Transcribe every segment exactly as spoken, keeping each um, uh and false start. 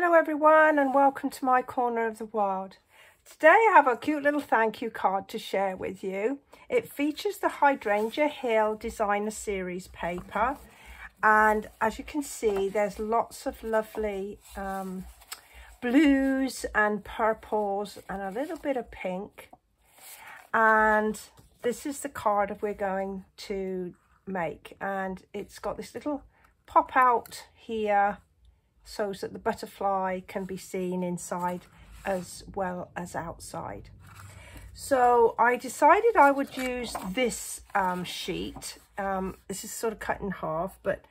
Hello everyone and welcome to my corner of the world. Today I have a cute little thank you card to share with you. It features the Hydrangea Hill Designer Series paper, and as you can see there's lots of lovely um, blues and purples and a little bit of pink, and this is the card we're going to make, and it's got this little pop out here so that the butterfly can be seen inside as well as outside. So I decided I would use this um, sheet. Um, this is sort of cut in half, but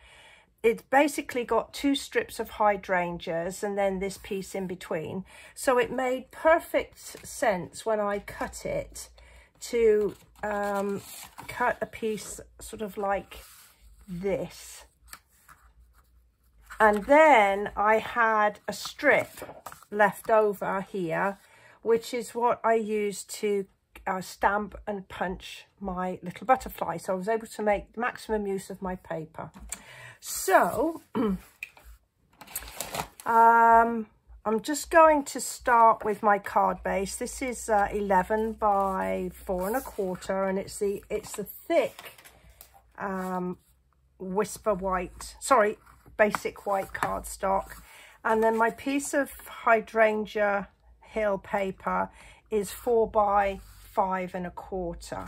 it's basically got two strips of hydrangeas and then this piece in between. So it made perfect sense when I cut it to um, cut a piece sort of like this. And then I had a strip left over here, which is what I used to uh, stamp and punch my little butterfly. So I was able to make maximum use of my paper. So um, I'm just going to start with my card base. This is uh, eleven by four and a quarter, and it's the, it's the thick um, whisper white, sorry, basic white cardstock, and then my piece of Hydrangea Hill paper is four by five and a quarter.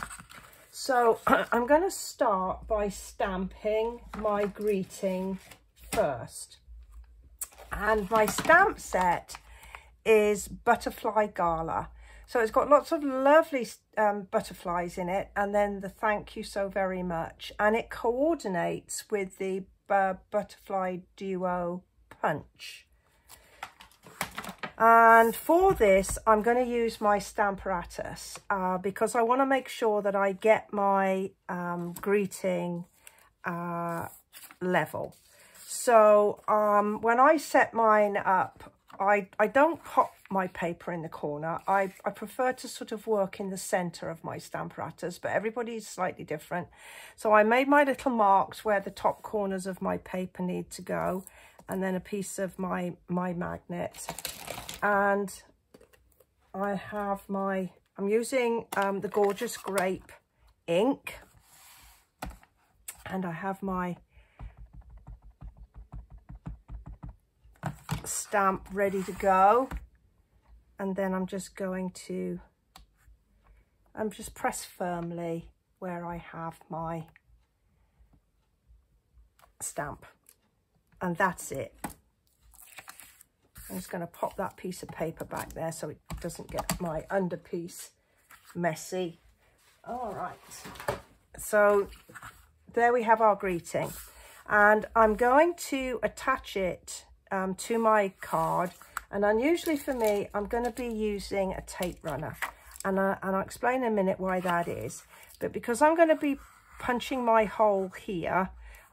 So I'm going to start by stamping my greeting first, and my stamp set is Butterfly Gala. So it's got lots of lovely um, butterflies in it, and then the thank you so very much, and it coordinates with the Uh, butterfly duo punch. And for this I'm going to use my Stamparatus uh, because I want to make sure that I get my um, greeting uh, level. So um, when I set mine up, I, I don't pop my paper in the corner. I, I prefer to sort of work in the centre of my Stamparatus, but everybody's slightly different. So I made my little marks where the top corners of my paper need to go, and then a piece of my, my magnet. And I have my, I'm using um, the Gorgeous Grape ink, and I have my stamp ready to go, and then I'm just going to I'm just press firmly where I have my stamp, and that's it. I'm just going to pop that piece of paper back there so it doesn't get my underpiece messy. All right, so there we have our greeting, and I'm going to attach it Um, to my card. And unusually for me, I'm going to be using a tape runner, and, I, and I'll explain in a minute why that is, but because I'm going to be punching my hole here,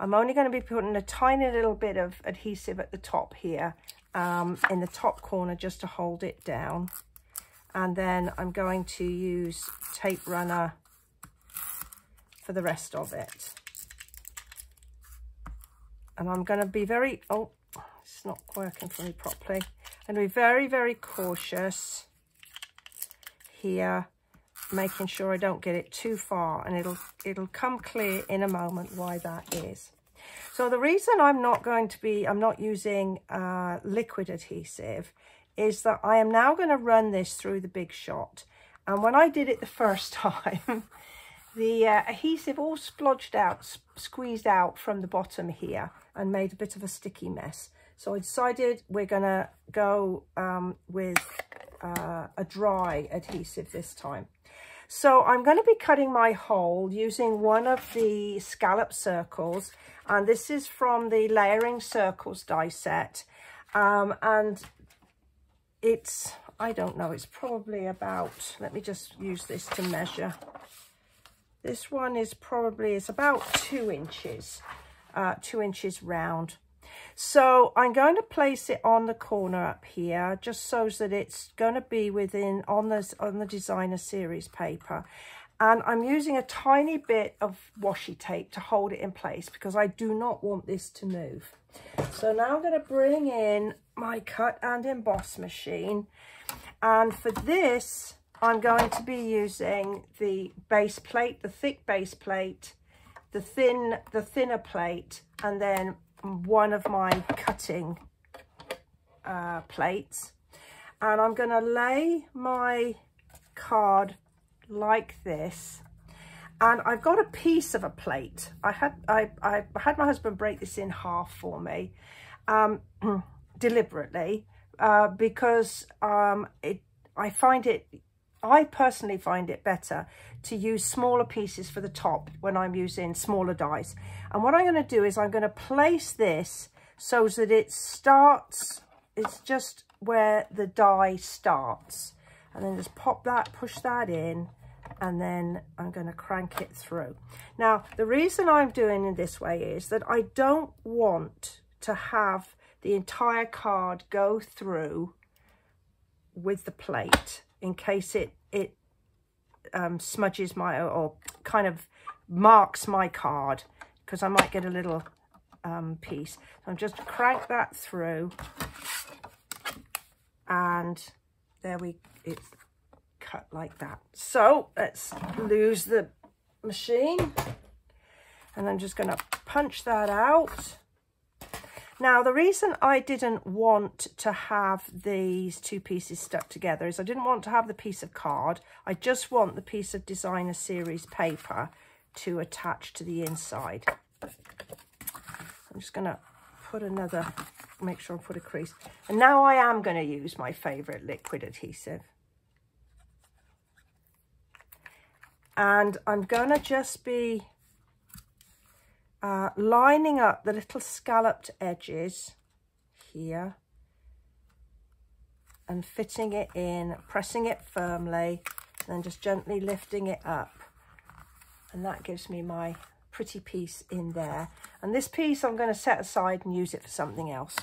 I'm only going to be putting a tiny little bit of adhesive at the top here um, in the top corner just to hold it down, and then I'm going to use tape runner for the rest of it. And I'm going to be very oh it's not working for me properly. I'm going to be very, very cautious here, making sure I don't get it too far, and it'll, it'll come clear in a moment why that is. So the reason I'm not going to be, I'm not using uh, liquid adhesive is that I am now going to run this through the Big Shot. And when I did it the first time, the uh, adhesive all splodged out, squeezed out from the bottom here and made a bit of a sticky mess. So I decided we're going to go um, with uh, a dry adhesive this time. So I'm going to be cutting my hole using one of the scallop circles, and this is from the Layering Circles die set. Um, and it's, I don't know, it's probably about, let me just use this to measure. This one is probably, it's about two inches, uh, two inches round. So I'm going to place it on the corner up here just so that it's going to be within on this on the designer series paper, And I'm using a tiny bit of washi tape to hold it in place because I do not want this to move. So now I'm going to bring in my cut and emboss machine. And for this, I'm going to be using the base plate, the thick base plate, the thin, the thinner plate, and then one of my cutting uh, plates. And I'm going to lay my card like this, and I've got a piece of a plate. I had I, I had my husband break this in half for me, um, deliberately, uh, because um, it I find it I personally find it better to use smaller pieces for the top when I'm using smaller dies. And what I'm going to do is I'm going to place this so that it starts. It's just where the die starts, and then just pop that, push that in. And then I'm going to crank it through. Now, the reason I'm doing it this way is that I don't want to have the entire card go through with the plate in case it, it um, smudges my, or kind of marks my card, because I might get a little um, piece. So I'm just crank that through, and there we, it's cut like that. So let's lose the machine, and I'm just going to punch that out. Now, the reason I didn't want to have these two pieces stuck together is I didn't want to have the piece of card. I just want the piece of designer series paper to attach to the inside. I'm just going to put another, make sure I put a crease. And now I am going to use my favorite liquid adhesive. And I'm going to just be uh, lining up the little scalloped edges here and fitting it in, pressing it firmly, and then just gently lifting it up. And that gives me my pretty piece in there. And this piece I'm going to set aside and use it for something else.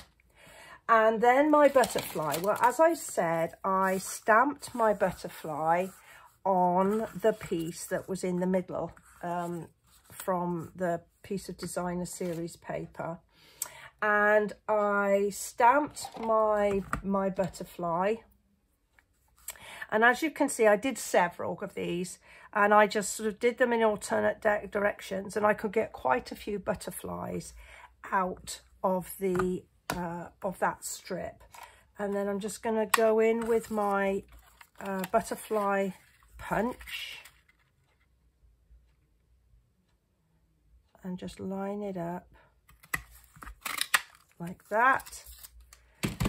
And then my butterfly. Well, as I said, I stamped my butterfly on the piece that was in the middle um, from the piece of designer series paper, and I stamped my my butterfly. And as you can see, I did several of these, and I just sort of did them in alternate directions, and I could get quite a few butterflies out of the uh, of that strip. And then I'm just going to go in with my uh, butterfly punch and just line it up like that.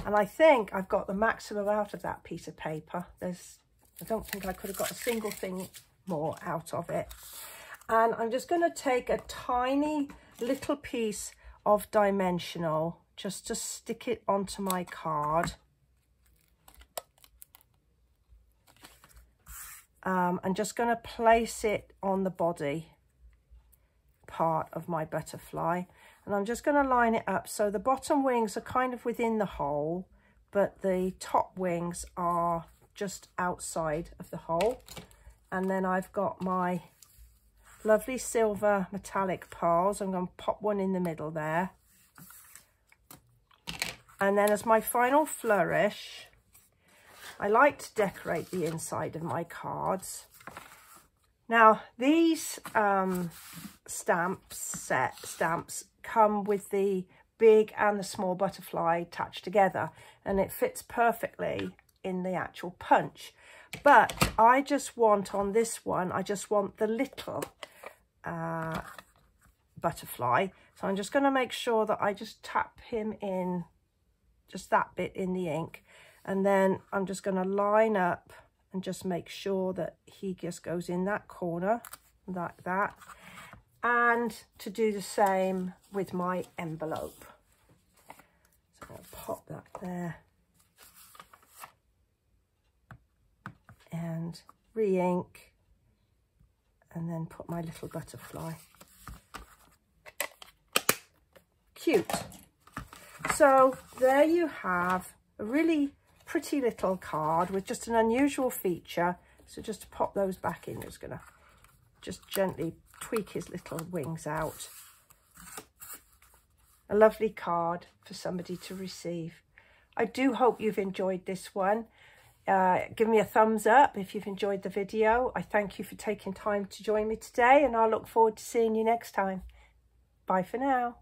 And I think I've got the maximum out of that piece of paper. There's, I don't think I could have got a single thing more out of it. And I'm just going to take a tiny little piece of dimensional just to stick it onto my card. Um, I'm just going to place it on the body part of my butterfly, and I'm just going to line it up so the bottom wings are kind of within the hole, but the top wings are just outside of the hole. And then I've got my lovely silver metallic pearls. I'm going to pop one in the middle there. And then as my final flourish, I like to decorate the inside of my cards. Now, these um, stamp set stamps come with the big and the small butterfly attached together, and it fits perfectly in the actual punch. But I just want on this one, I just want the little uh, butterfly. So I'm just going to make sure that I just tap him in, just that bit in the ink. And then I'm just going to line up and just make sure that he just goes in that corner like that. And to do the same with my envelope. So I'll pop that there. And re-ink. And then put my little butterfly. Cute. So there you have a really pretty little card with just an unusual feature. So just to pop those back in, I'm just gonna just gently tweak his little wings out. A lovely card for somebody to receive. I do hope you've enjoyed this one. Uh, give me a thumbs up if you've enjoyed the video. I thank you for taking time to join me today, and I look forward to seeing you next time. Bye for now.